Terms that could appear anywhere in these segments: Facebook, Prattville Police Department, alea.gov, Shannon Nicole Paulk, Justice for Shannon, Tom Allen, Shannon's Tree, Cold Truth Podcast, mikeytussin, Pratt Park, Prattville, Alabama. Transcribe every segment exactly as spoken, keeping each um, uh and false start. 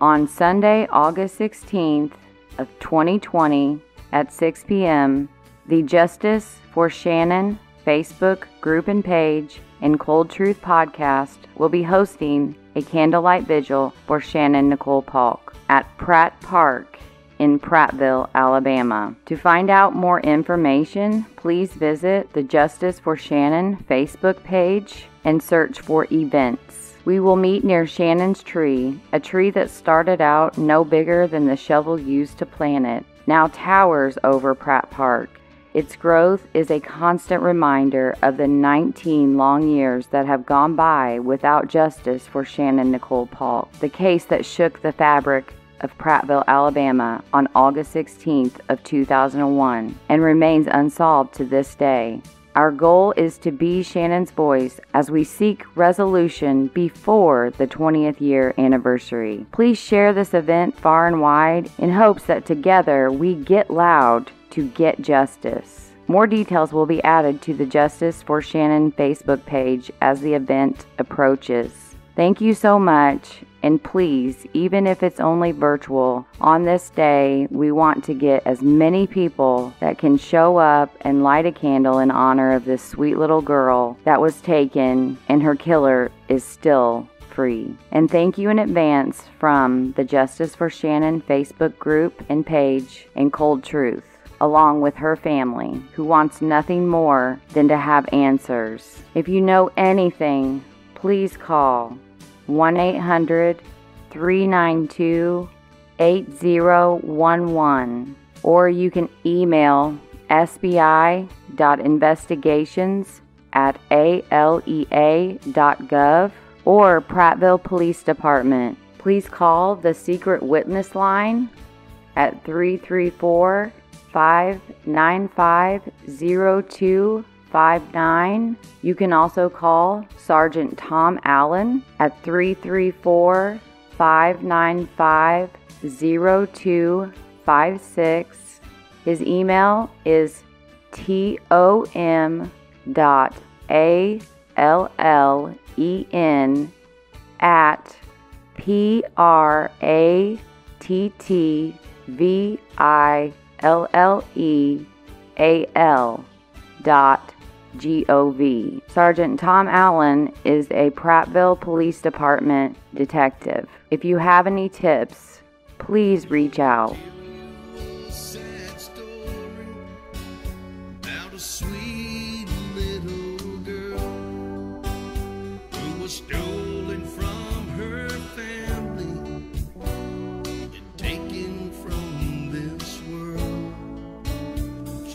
on Sunday, August sixteenth of twenty twenty at six p.m., the Justice for Shannon Facebook group and page and Cold Truth Podcast will be hosting a candlelight vigil for Shannon Nicole Paulk at Pratt Park in Prattville, Alabama. To find out more information, please visit the Justice for Shannon Facebook page and search for events. We will meet near Shannon's tree, a tree that started out no bigger than the shovel used to plant it, now towers over Pratt Park. Its growth is a constant reminder of the nineteen long years that have gone by without justice for Shannon Nicole Paulk, the case that shook the fabric of Prattville, Alabama on August sixteenth of two thousand one and remains unsolved to this day. Our goal is to be Shannon's voice as we seek resolution before the twentieth year anniversary. Please share this event far and wide in hopes that together we get loud to get justice. More details will be added to the Justice for Shannon Facebook page as the event approaches. Thank you so much, and please, even if it's only virtual, on this day we want to get as many people that can show up and light a candle in honor of this sweet little girl that was taken and her killer is still free. And thank you in advance from the Justice for Shannon Facebook group and page and Cold Truth, along with her family, who wants nothing more than to have answers. If you know anything, please call one eight hundred, three nine two, eight zero one one, or you can email sbi.investigations at alea.gov or Prattville Police Department. Please call the Secret Witness Line at three three four, five nine five, zero two five nine. You can also call Sergeant Tom Allen at three three four, five nine five, zero two five six. His email is tom.allen at p-r-a-t-t-v-i-l-l-e-a-l dot G O V. Sergeant Tom Allen is a Prattville Police Department detective. If you have any tips, please reach out.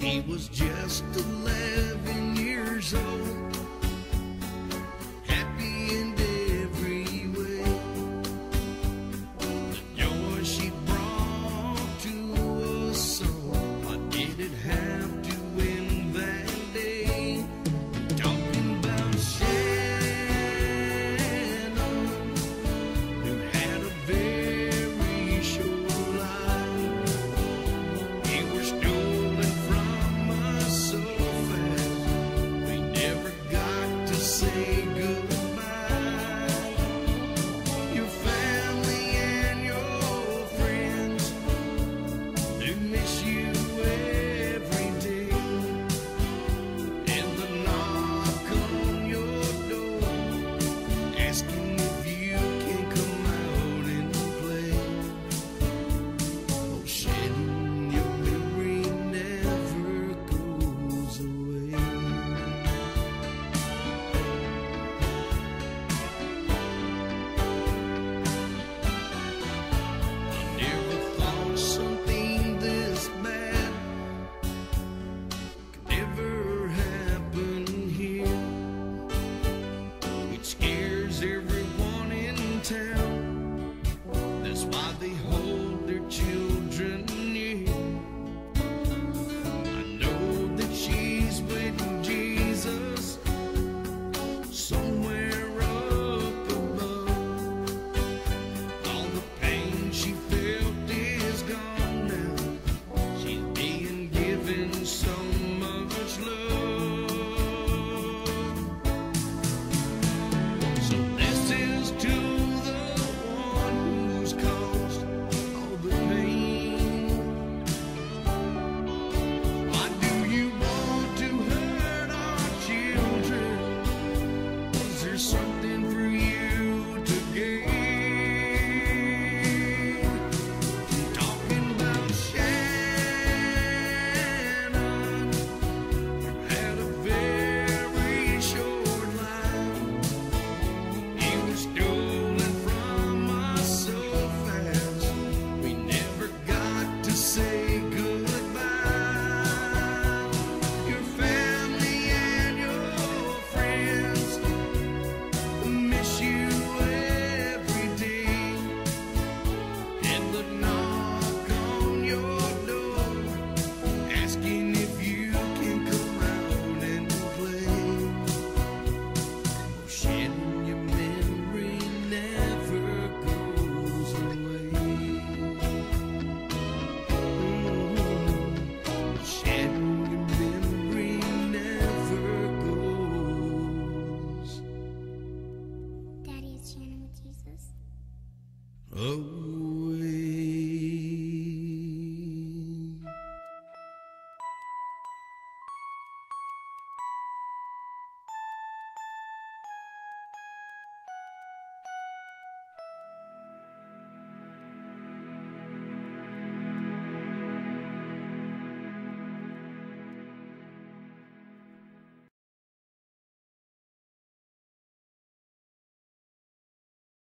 She was just eleven years old, happy in every way. The joy she brought to us, so I didn't have to end that day. Talking about Shannon, who had a very short life. He was doing say goodbye. Your family and your friends, they miss you every day. And the knock on your door, asking if you can come out and play. Oh, Shannon, your memory never goes away. Oh.